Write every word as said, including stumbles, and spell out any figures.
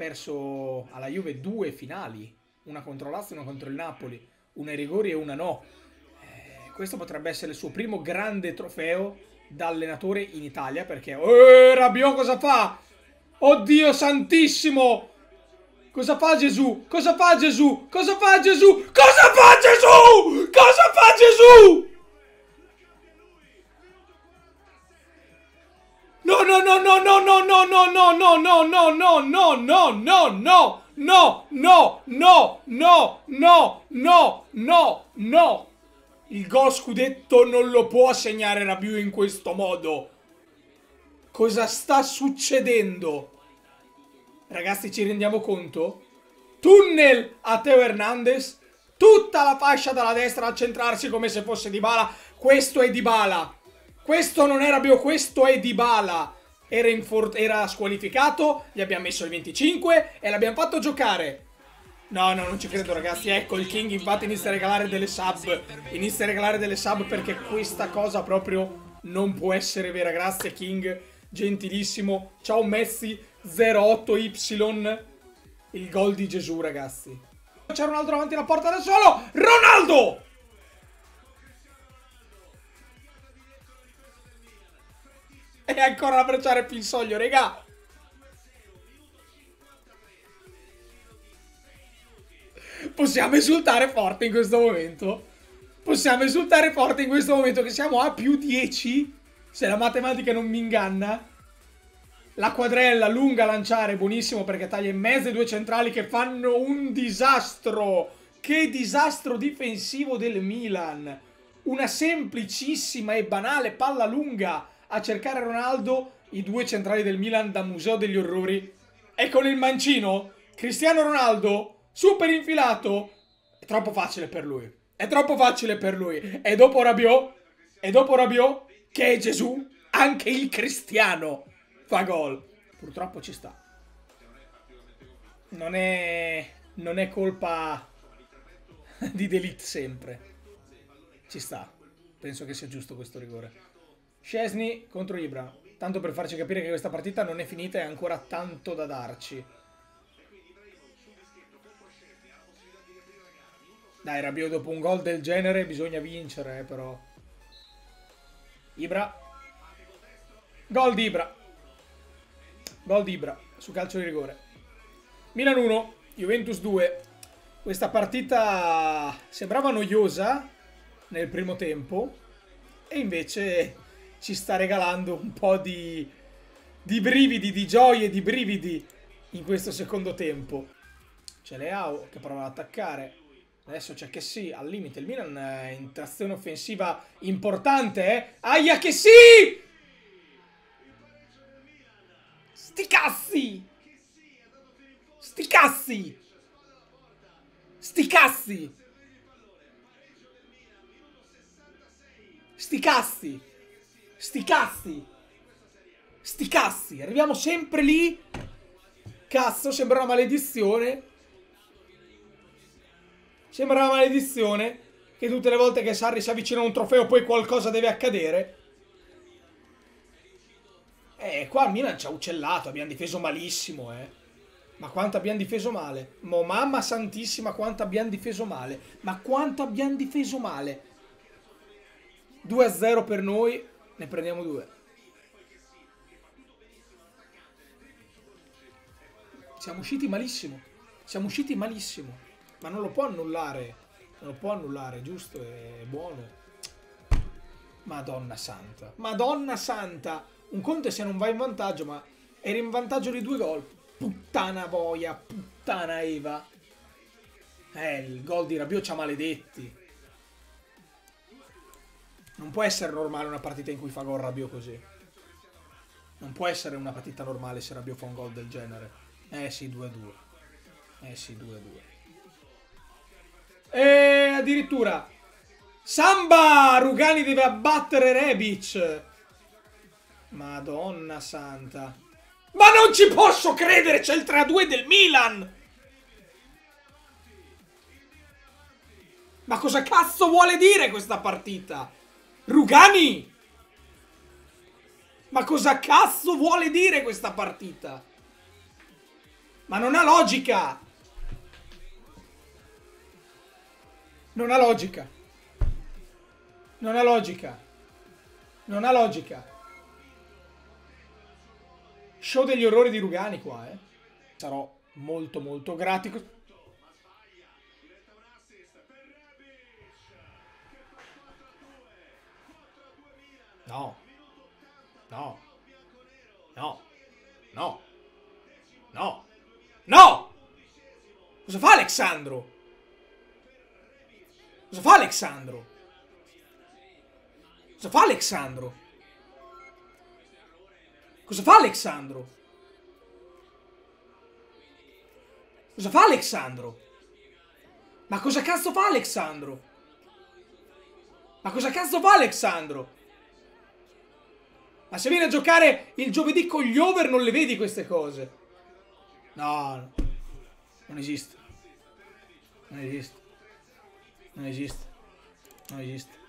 perso alla Juve due finali, una contro Lazio, una contro il Napoli, una ai rigori e una no. Eh, questo potrebbe essere il suo primo grande trofeo da allenatore in Italia, perché eh, Rabiot cosa fa? Oddio santissimo! Cosa fa Gesù? Cosa fa Gesù? Cosa fa Gesù? Cosa fa Gesù? Cosa fa Gesù? No, no, no, no, no, no, no, no, no, no, no, no, no, no, no, no, no, no, no, no, no, no, no, no, no. Il gol scudetto non lo può segnare Rabiot in questo modo. Cosa sta succedendo? Ragazzi, ci rendiamo conto? Tunnel a Teo Hernandez. Tutta la fascia dalla destra a centrarsi come se fosse Dybala. Questo è Dybala. Questo non era Rabiot, questo è Dybala. Era, era squalificato, gli abbiamo messo il venticinque e l'abbiamo fatto giocare. No, no, non ci credo ragazzi. Ecco, il King infatti inizia a regalare delle sub. Inizia a regalare delle sub perché questa cosa proprio non può essere vera. Grazie King, gentilissimo. Ciao Messi. zero otto Y, il gol di Gesù ragazzi. C'è Ronaldo davanti alla porta da solo. Ronaldo! E ancora a abbracciare Pinsoglio, regà. Possiamo esultare forte in questo momento. Possiamo esultare forte in questo momento che siamo a più dieci. Se la matematica non mi inganna. La quadrella lunga a lanciare, buonissimo perché taglia in mezzo i due centrali che fanno un disastro. Che disastro difensivo del Milan. Una semplicissima e banale palla lunga a cercare Ronaldo. I due centrali del Milan da museo degli orrori. E con il mancino, Cristiano Ronaldo, super infilato. È troppo facile per lui. È troppo facile per lui. E dopo Rabiot, e dopo Rabiot, che è Gesù, anche il Cristiano fa gol. Purtroppo ci sta. Non è, non è colpa di De Ligt sempre. Ci sta. Penso che sia giusto questo rigore. Szczesny contro Ibra. Tanto per farci capire che questa partita non è finita e ha ancora tanto da darci. Dai Rabiot, dopo un gol del genere bisogna vincere eh, però. Ibra. Gol di Ibra. Gol di Ibra su calcio di rigore. Milan uno, Juventus due. Questa partita sembrava noiosa nel primo tempo e invece ci sta regalando un po' di, di brividi, di gioie, di brividi in questo secondo tempo. C'è Leao che prova ad attaccare. Adesso c'è che sì, al limite il Milan è in trazione offensiva importante. Eh? Aia che sì! Sti cazzi! Sti cazzi! Sti cazzi! Sti cazzi! Sti cazzi! Sti cazzi! Arriviamo sempre lì! Cazzo, sembra una maledizione! Sembra una maledizione che tutte le volte che Sarri si avvicina a un trofeo poi qualcosa deve accadere. Eh, qua Milan ci ha uccellato, abbiamo difeso malissimo, eh. Ma quanto abbiamo difeso male. Ma mamma santissima, quanto abbiamo difeso male. Ma quanto abbiamo difeso male. due a zero per noi, ne prendiamo due. Siamo usciti malissimo. Siamo usciti malissimo. Ma non lo può annullare. Non lo può annullare, giusto? È buono. Madonna santa. Madonna santa. Un conto è se non va in vantaggio, ma era in vantaggio di due gol. Puttana boia, puttana Eva. Eh, il gol di Rabiot ci ha maledetti. Non può essere normale una partita in cui fa gol Rabiot così. Non può essere una partita normale se Rabiot fa un gol del genere. Eh sì, due a due. Eh sì, due a due. E addirittura Samba! Rugani deve abbattere Rebic. Madonna santa. Ma non ci posso credere, c'è il tre a due del Milan! Ma cosa cazzo vuole dire questa partita? Rugani! Ma cosa cazzo vuole dire questa partita? Ma non ha logica! Non ha logica. Non ha logica. Non ha logica. Show degli orrori di Rugani qua, eh. Sarò molto molto gratico. No. No. No. No. No. No! Cosa fa Alex Sandro? Cosa fa Alex Sandro? Cosa fa Alex Sandro? Cosa fa Alex Sandro? Cosa fa Alex Sandro? Ma cosa cazzo fa Alex Sandro? Ma cosa cazzo fa Alex Sandro? Ma se viene a giocare il giovedì con gli over non le vedi queste cose. No, non esiste. Non esiste. Non esiste. Non esiste.